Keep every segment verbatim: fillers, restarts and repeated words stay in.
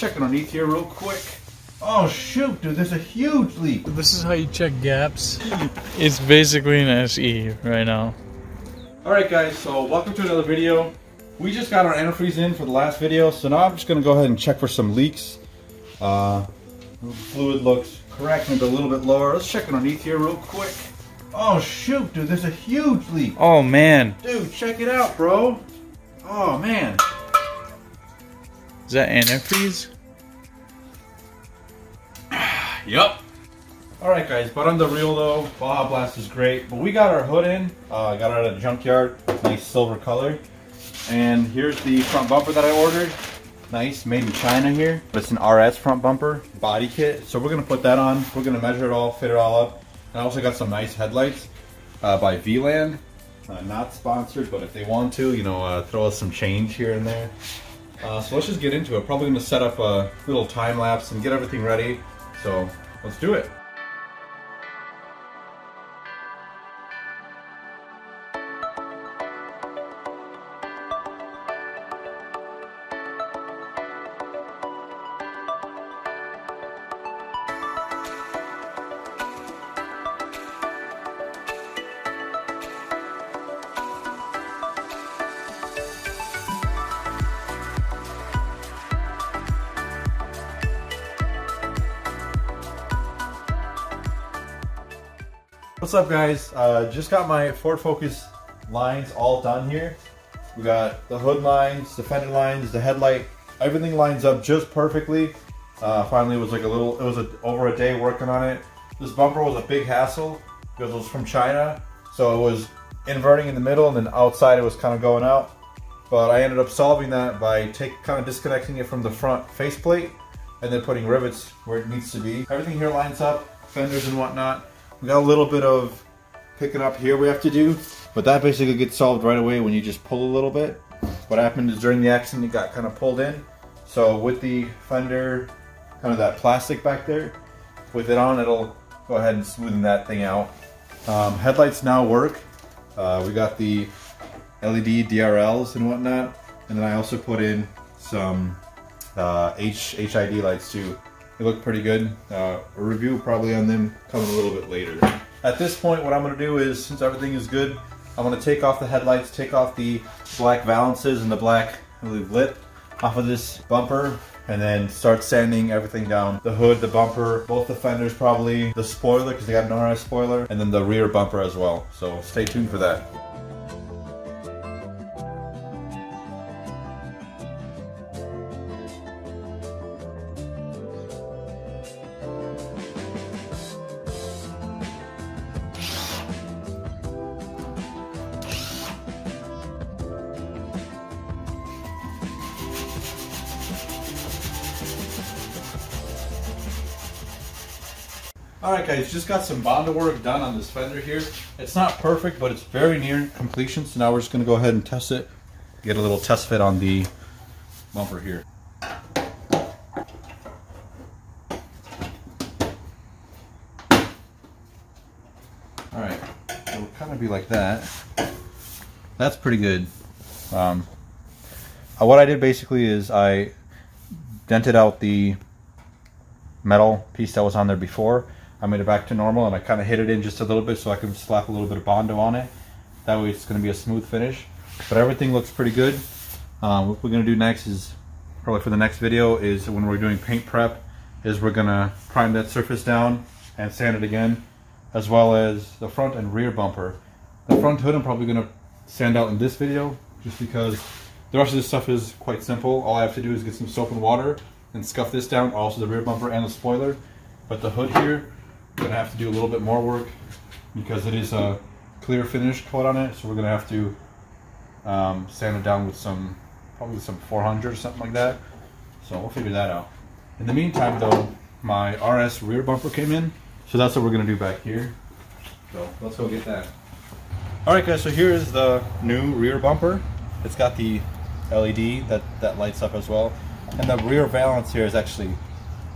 check underneath here real quick. Oh shoot, dude, there's a huge leak. This is how you check gaps. It's basically an S E right now. Alright guys, so welcome to another video. We just got our antifreeze in for the last video, so now I'm just gonna go ahead and check for some leaks. Uh, fluid looks correct, maybe a little bit lower. Let's check underneath here real quick. Oh shoot, dude, there's a huge leak. Oh man. Dude, check it out, bro. Oh man. Is that antifreeze? Yup. Alright guys, but on the real though, Baja Blast is great. But we got our hood in. Uh, got it out of the junkyard. Nice silver color. And here's the front bumper that I ordered. Nice, made in China here. But it's an R S front bumper body kit. So we're going to put that on. We're going to measure it all, fit it all up. And I also got some nice headlights uh, by V-Land. Uh, not sponsored, but if they want to, you know, uh, throw us some change here and there. Uh, so let's just get into it. Probably going to set up a little time lapse and get everything ready. So let's do it. What's up guys, uh, just got my Ford Focus lines all done here. We got the hood lines, the fender lines, the headlight, everything lines up just perfectly. Uh, finally it was like a little, it was a, over a day working on it. This bumper was a big hassle because it was from China. So it was inverting in the middle and then outside it was kind of going out. But I ended up solving that by take, kind of disconnecting it from the front faceplate and then putting rivets where it needs to be. Everything here lines up, fenders and whatnot. We got a little bit of picking up here we have to do, but that basically gets solved right away when you just pull a little bit. What happened is during the accident it got kind of pulled in, so with the fender, kind of that plastic back there, with it on it'll go ahead and smoothen that thing out. Um, headlights now work. Uh, we got the L E D D R Ls and whatnot, and then I also put in some uh, H I D lights too. They look pretty good. Uh, a review probably on them coming a little bit later. At this point, what I'm gonna do is, since everything is good, I'm gonna take off the headlights, take off the black valances and the black, I believe, lip off of this bumper, and then start sanding everything down. The hood, the bumper, both the fenders probably, the spoiler, because they got an R S spoiler, and then the rear bumper as well. So stay tuned for that. Alright guys, just got some bondo work done on this fender here. It's not perfect, but it's very near completion, so now we're just going to go ahead and test it. Get a little test fit on the bumper here. Alright, it'll kind of be like that. That's pretty good. Um, what I did basically is I dented out the metal piece that was on there before. I made it back to normal and I kind of hit it in just a little bit so I can slap a little bit of bondo on it. That way it's going to be a smooth finish. But everything looks pretty good. Um, what we're going to do next is, probably for the next video, is when we're doing paint prep, is we're going to prime that surface down and sand it again, as well as the front and rear bumper. The front hood I'm probably going to sand out in this video, just because the rest of this stuff is quite simple. All I have to do is get some soap and water and scuff this down, also the rear bumper and the spoiler. But the hood here, we're gonna have to do a little bit more work because it is a clear finish coat on it, so we're gonna have to um, sand it down with some, probably some four hundred or something like that. So we'll figure that out. In the meantime though, my R S rear bumper came in, so that's what we're gonna do back here. So let's go get that. All right guys, so here is the new rear bumper. It's got the L E D that, that lights up as well. And the rear valance here is actually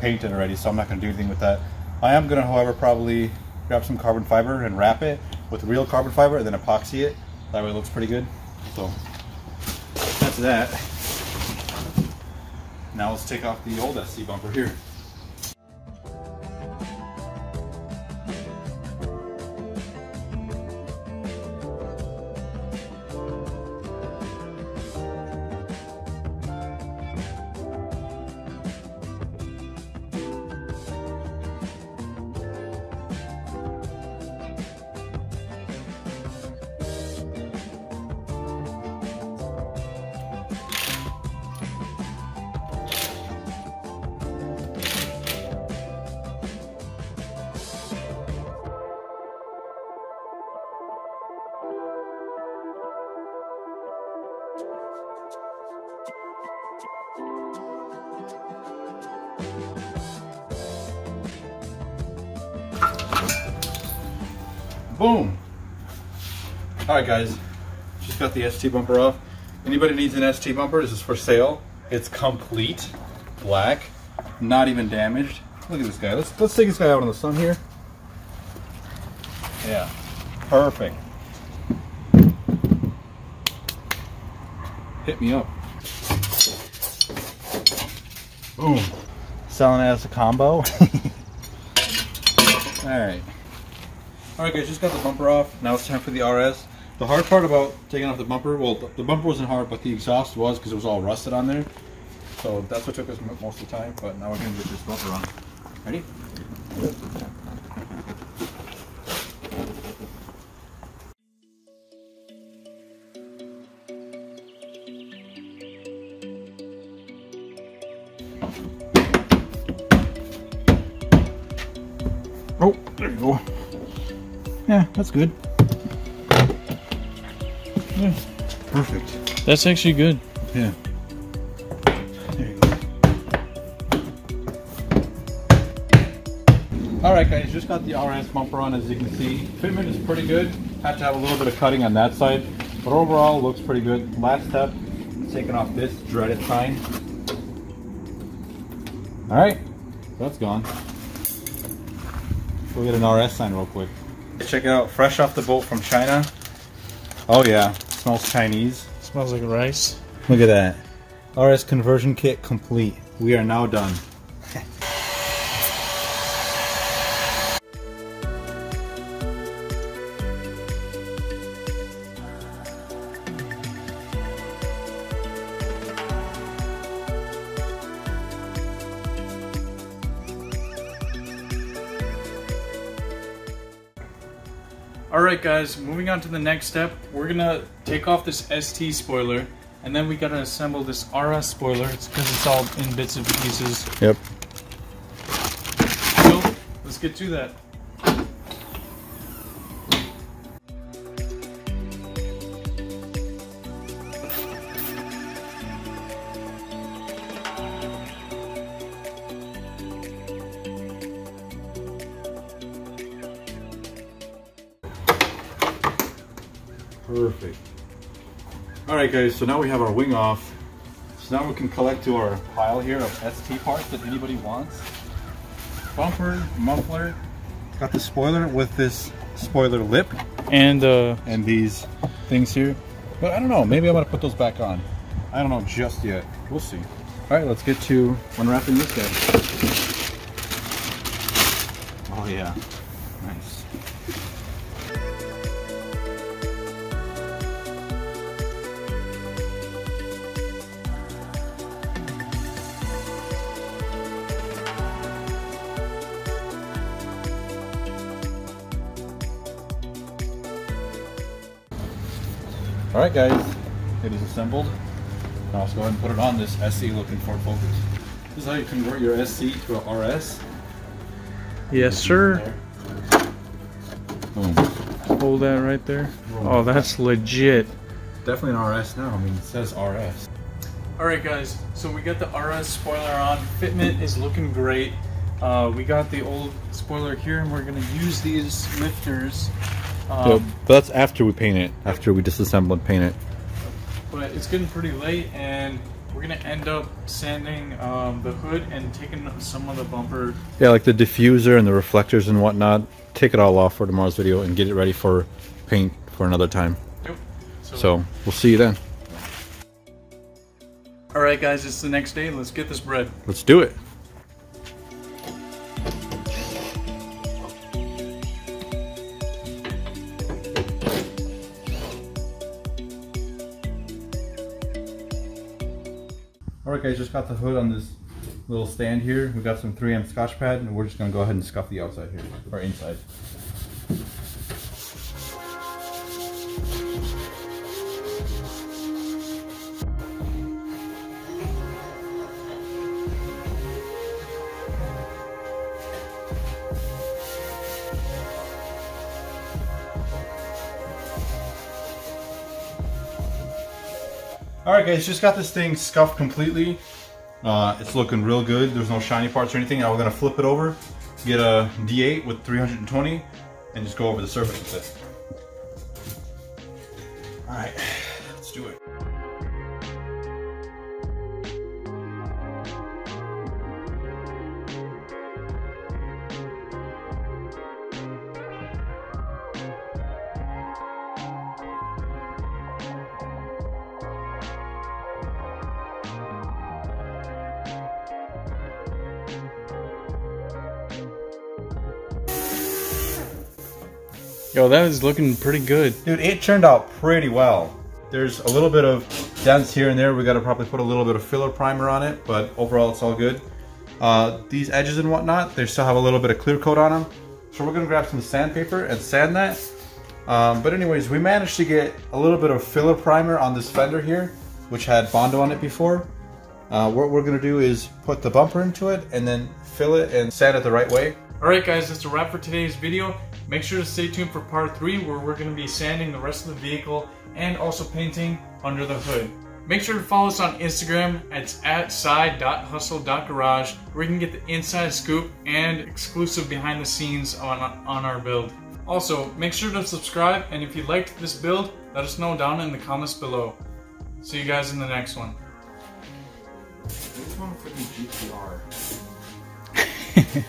painted already, so I'm not going to do anything with that. I am going to, however, probably grab some carbon fiber and wrap it with real carbon fiber and then epoxy it. That way it looks pretty good. So that's that. Now let's take off the old S T bumper here. Boom. All right guys, just got the S T bumper off. Anybody needs an S T bumper, this is for sale. It's complete black, not even damaged. Look at this guy. Let's let's take this guy out in the sun here. Yeah, perfect. Hit me up. Boom. Selling it as a combo. All right. All right guys, just got the bumper off. Now it's time for the R S. The hard part about taking off the bumper, well, the bumper wasn't hard, but the exhaust was, because it was all rusted on there. So that's what took us most of the time, but now we're gonna get this bumper on. Ready? Oh, there you go. Yeah, that's good. Yeah, perfect. That's actually good. Yeah. There you go. Alright guys, just got the R S bumper on, as you can see. Fitment is pretty good. Had to have a little bit of cutting on that side, but overall looks pretty good. Last step, taking off this dreaded sign. Alright, that's gone. We'll get an R S sign real quick. Check it out, fresh off the boat from China. Oh yeah, it smells Chinese. It smells like rice. Look at that. R S conversion kit complete. We are now done. Alright guys, moving on to the next step, we're gonna take off this S T spoiler, and then we gotta assemble this R S spoiler. It's because it's all in bits and pieces. Yep. So, let's get to that. Perfect. Alright guys, so now we have our wing off. So now we can collect to our pile here of S T parts that anybody wants. Bumper, muffler, got the spoiler with this spoiler lip. And uh, and these things here. But I don't know, maybe I'm gonna put those back on. I don't know just yet, we'll see. Alright, let's get to unwrapping this guy. Oh yeah, nice. Alright guys, it is assembled. Now let's go ahead and put it on this S C looking Ford Focus. This is how you convert your S C to a R S. Yes sir. Boom. Hold that right there. Oh, that's legit. Definitely an R S now, I mean it says R S. Alright guys, so we got the R S spoiler on. Fitment is looking great. Uh, we got the old spoiler here and we're gonna use these lifters. Um, so that's after we paint it, after we disassemble and paint it. But it's getting pretty late and we're going to end up sanding um, the hood and taking some of the bumper. Yeah, like the diffuser and the reflectors and whatnot. Take it all off for tomorrow's video and get it ready for paint for another time. Yep. So, so we'll see you then. All right, guys, it's the next day. Let's get this bread. Let's do it. All right, guys, just got the hood on this little stand here. We got some three M scotch pad, and we're just gonna go ahead and scuff the outside here, or inside. Alright guys, just got this thing scuffed completely. Uh, it's looking real good. There's no shiny parts or anything. Now we're going to flip it over, get a D eight with three hundred twenty, and just go over the surface with it. Alright, let's do it. Yo, that is looking pretty good. Dude, it turned out pretty well. There's a little bit of dents here and there. We gotta probably put a little bit of filler primer on it, but overall it's all good. Uh, these edges and whatnot, they still have a little bit of clear coat on them. So we're gonna grab some sandpaper and sand that. Um, but anyways, we managed to get a little bit of filler primer on this fender here, which had Bondo on it before. Uh, what we're gonna do is put the bumper into it and then fill it and sand it the right way. All right guys, that's a wrap for today's video. Make sure to stay tuned for part three, where we're going to be sanding the rest of the vehicle and also painting under the hood. Make sure to follow us on Instagram. It's at side dot hustle dot garage, where you can get the inside scoop and exclusive behind the scenes on, on our build. Also, make sure to subscribe, and if you liked this build, let us know down in the comments below. See you guys in the next one. Which one for the G T R?